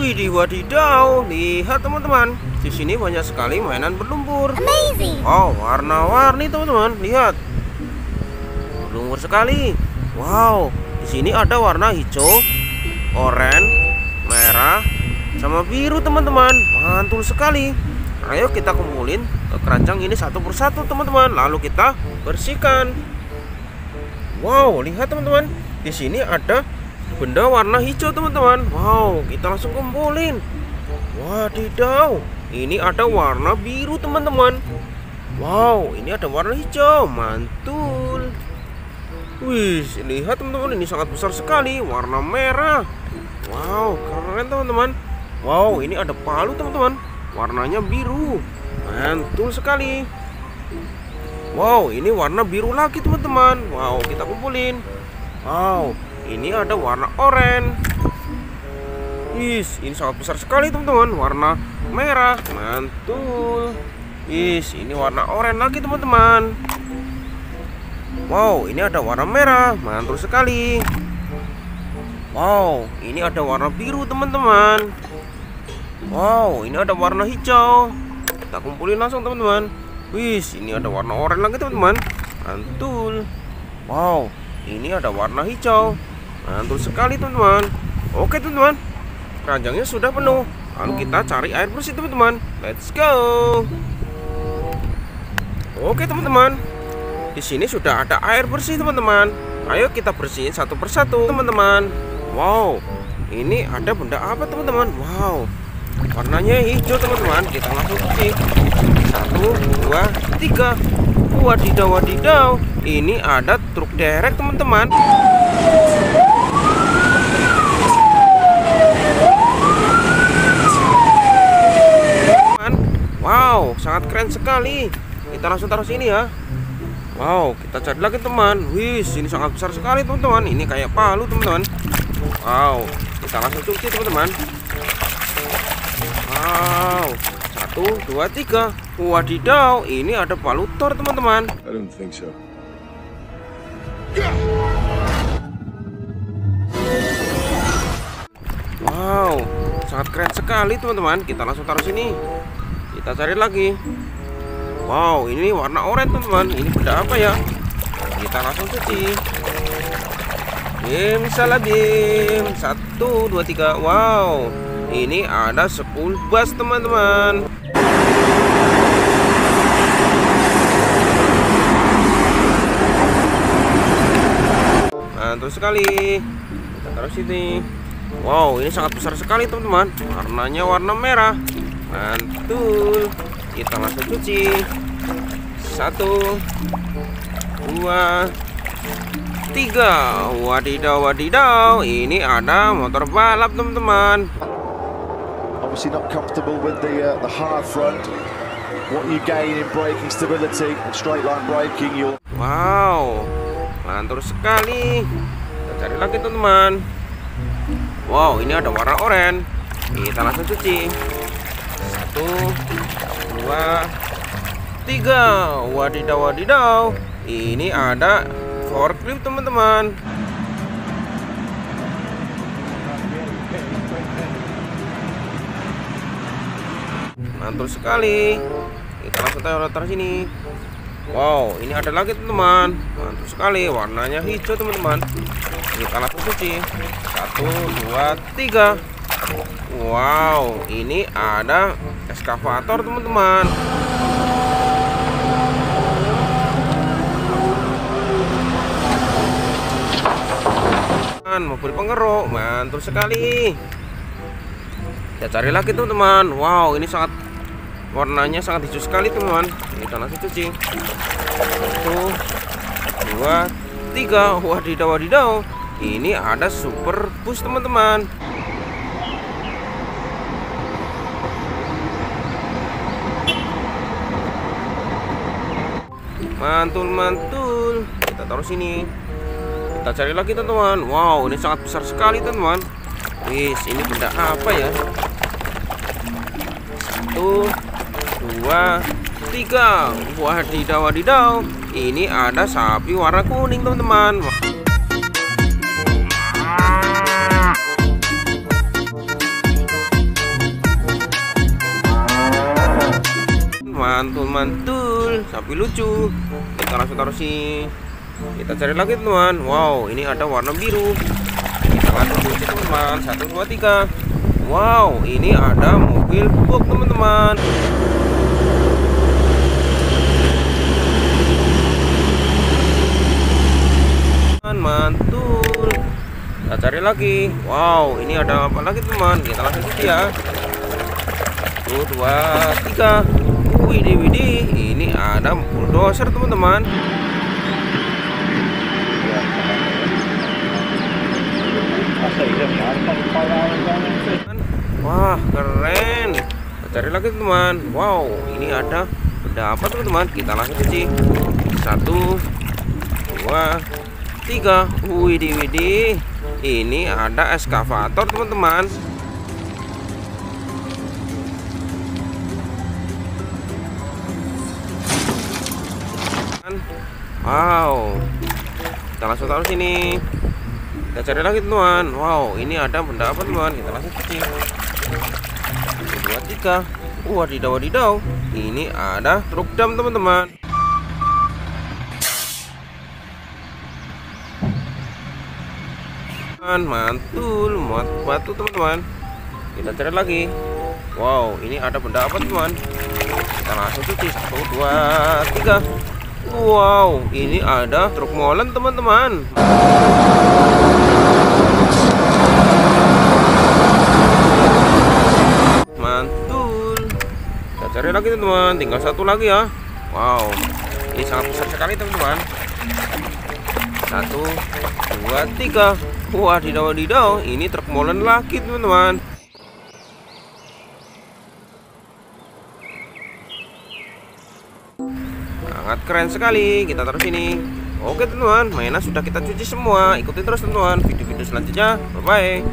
Widih, wadidaw, lihat teman-teman, di sini banyak sekali mainan berlumpur. Amazing. Oh, warna-warni teman-teman, lihat, berlumpur sekali. Wow, di sini ada warna hijau, oranye, merah, sama biru teman-teman, mantul sekali. Ayo kita kumpulin ke keranjang ini satu persatu teman-teman, lalu kita bersihkan. Wow, lihat teman-teman, di sini ada benda warna hijau teman-teman. Wow, kita langsung kumpulin. Wadidaw, ini ada warna biru teman-teman. Wow, ini ada warna hijau, mantul. Wih, lihat teman-teman, ini sangat besar sekali, warna merah. Wow, keren teman-teman. Wow, ini ada palu teman-teman, warnanya biru, mantul sekali. Wow, ini warna biru lagi teman-teman. Wow, kita kumpulin. Wow, ini ada warna oranye. Ini sangat besar sekali teman-teman, warna merah, mantul. Ini warna oranye lagi teman-teman. Wow, ini ada warna merah, mantul sekali. Wow, ini ada warna biru teman-teman. Wow, ini ada warna hijau. Kita kumpulin langsung teman-teman. Ini ada warna oranye lagi teman-teman, mantul. Wow, ini ada warna hijau, mantul sekali teman-teman. Oke teman-teman, keranjangnya sudah penuh. Lalu kita cari air bersih teman-teman. Let's go. Oke teman-teman, di sini sudah ada air bersih teman-teman. Ayo kita bersihin satu persatu teman-teman. Wow, ini ada benda apa teman-teman? Wow, warnanya hijau teman-teman. Kita langsung cuci. 1, 2, 3. Wadidaw, wadidaw, ini ada truk derek teman-teman. Wow, sangat keren sekali. Kita langsung taruh sini ya. Wow, kita cari lagi teman. Wis, ini sangat besar sekali teman-teman. Ini kayak palu teman-teman. Wow, kita langsung cuci teman-teman. Wow, 1, 2, 3. Wadidaw, ini ada palu tor teman-teman. I don't think so. Wow, sangat keren sekali teman-teman. Kita langsung taruh sini. Kita cari lagi. Wow, ini warna oranye teman-teman. Ini benda apa ya? Kita langsung cuci. Bim, salah bim. 1, 2, 3. Wow, ini ada school bus teman-teman. Mantul sekali. Kita taruh sini. Wow, ini sangat besar sekali teman-teman. Warnanya warna merah, mantul. Kita langsung cuci. 1, 2, 3. Wadidaw, wadidaw, ini ada motor balap teman-teman. Obviously not comfortable with the hard front. What you gain in braking stability and straight line braking you. Wow, mantul sekali. Kita cari lagi teman-teman. Wow, ini ada warna oranye. Kita langsung cuci. 1, 2, 3. Wadidaw, wadidaw, ini ada forklift teman-teman. Mantul sekali. Kita langsung taruh sini. Wow, ini ada lagi teman-teman. Mantul sekali, warnanya hijau teman-teman. Kita langsung cuci. 1, 2, 3. Wow, ini ada eskavator teman-teman. Mobil pengeruk, mantul sekali. Kita cari lagi teman-teman. Wow, ini sangat, warnanya sangat hijau sekali teman-teman. Kita langsung cuci. 1, 2, 3. Wadidaw, wadidaw, ini ada super bus teman-teman. Mantul, mantul. Kita taruh sini. Kita cari lagi teman-teman. Wow, ini sangat besar sekali teman-teman. Wih, ini benda apa ya? 1, 2, 3. Wadidaw, wadidaw, ini ada sapi warna kuning teman-teman. mantul, sapi lucu. Kita langsung taruh sini. Kita cari lagi teman. Wow, ini ada warna biru. Kita langsung kunci teman. 1, 2, 3. Wow, ini ada mobil pupuk teman-teman. Mantul. Kita cari lagi. Wow, ini ada apa lagi teman? Kita langsung kunci ya. 1, 2, 3. Widih, ini ada bulldozer teman-teman. Wah, keren. Kita cari lagi teman. Wow, ini ada benda apa teman-teman? Kita langsung cuci. 1, 2, 3. Widih, ini ada eskavator teman-teman. Wow, kita langsung taruh sini. Kita cari lagi teman. Wow, ini ada benda apa teman? Kita langsung cuci. 1, 2, 3. Wadidaw. Ini ada truk dam teman-teman. Mantul, muat batu teman-teman. Kita cari lagi. Wow, ini ada benda apa teman? Kita langsung cuci. 1, 2, 3. Wow, ini ada truk molen teman-teman. Mantul. Kita cari lagi teman-teman, tinggal satu lagi ya. Wow, ini sangat besar sekali teman-teman. 1, 2, 3. Wadidaw, ini truk molen lagi teman-teman. Sangat keren sekali. Kita taruh sini. Oke teman-teman, mainan sudah kita cuci semua. Ikuti terus teman-teman video-video selanjutnya. Bye-bye.